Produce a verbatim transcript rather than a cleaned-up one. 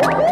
Huh?